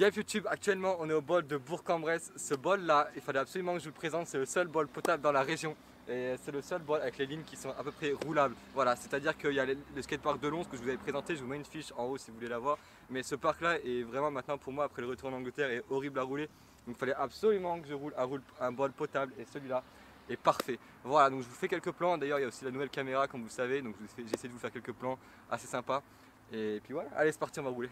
Y'a YouTube, actuellement on est au bol de Bourg-en-Bresse. Ce bol là, il fallait absolument que je vous le présente, c'est le seul bol potable dans la région. Et c'est le seul bol avec les lignes qui sont à peu près roulables. Voilà, c'est à dire qu'il y a le skatepark de Lons que je vous avais présenté, je vous mets une fiche en haut si vous voulez la voir. Mais ce parc là est vraiment maintenant pour moi, après le retour en Angleterre, est horrible à rouler. Donc il fallait absolument que je roule un bol potable et celui-là est parfait. Voilà, donc je vous fais quelques plans, d'ailleurs il y a aussi la nouvelle caméra comme vous savez, donc j'essaie de vous faire quelques plans assez sympas. Et puis voilà, allez c'est parti, on va rouler.